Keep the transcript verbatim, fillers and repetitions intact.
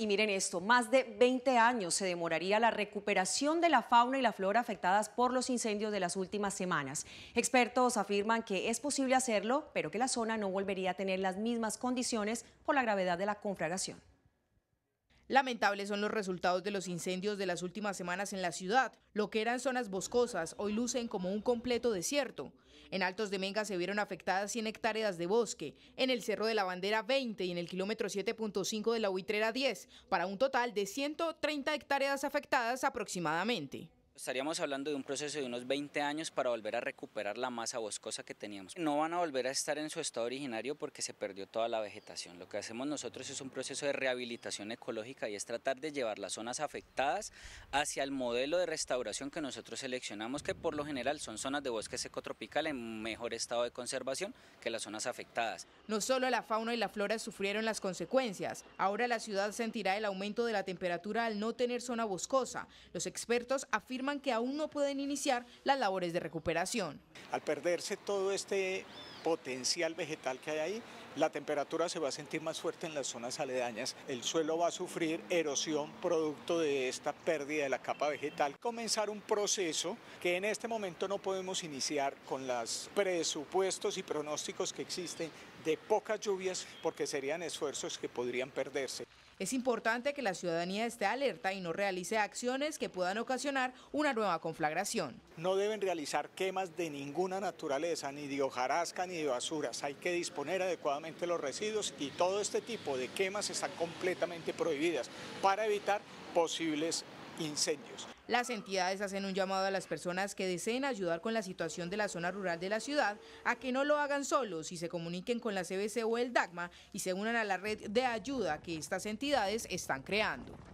y miren esto, más de veinte años se demoraría la recuperación de la fauna y la flora afectadas por los incendios de las últimas semanas. Expertos afirman que es posible hacerlo, pero que la zona no volvería a tener las mismas condiciones por la gravedad de la conflagración. Lamentables son los resultados de los incendios de las últimas semanas en la ciudad. Lo que eran zonas boscosas hoy lucen como un completo desierto. En Altos de Menga se vieron afectadas cien hectáreas de bosque, en el Cerro de la Bandera veinte y en el kilómetro siete punto cinco de la Huitrera diez, para un total de ciento treinta hectáreas afectadas aproximadamente. Estaríamos hablando de un proceso de unos veinte años para volver a recuperar la masa boscosa que teníamos. No van a volver a estar en su estado originario porque se perdió toda la vegetación. Lo que hacemos nosotros es un proceso de rehabilitación ecológica y es tratar de llevar las zonas afectadas hacia el modelo de restauración que nosotros seleccionamos, que por lo general son zonas de bosque secotropical en mejor estado de conservación que las zonas afectadas. No solo la fauna y la flora sufrieron las consecuencias, ahora la ciudad sentirá el aumento de la temperatura al no tener zona boscosa. Los expertos afirman que aún no pueden iniciar las labores de recuperación. Al perderse todo este potencial vegetal que hay ahí, la temperatura se va a sentir más fuerte en las zonas aledañas. El suelo va a sufrir erosión producto de esta pérdida de la capa vegetal. Comenzar un proceso que en este momento no podemos iniciar con los presupuestos y pronósticos que existen de pocas lluvias, porque serían esfuerzos que podrían perderse. Es importante que la ciudadanía esté alerta y no realice acciones que puedan ocasionar una nueva conflagración. No deben realizar quemas de ninguna naturaleza, ni de hojarasca ni de basuras. Hay que disponer adecuadamente los residuos y todo este tipo de quemas están completamente prohibidas para evitar posibles incendios. Las entidades hacen un llamado a las personas que deseen ayudar con la situación de la zona rural de la ciudad a que no lo hagan solos y se comuniquen con la C V C o el DAGMA y se unan a la red de ayuda que estas entidades están creando.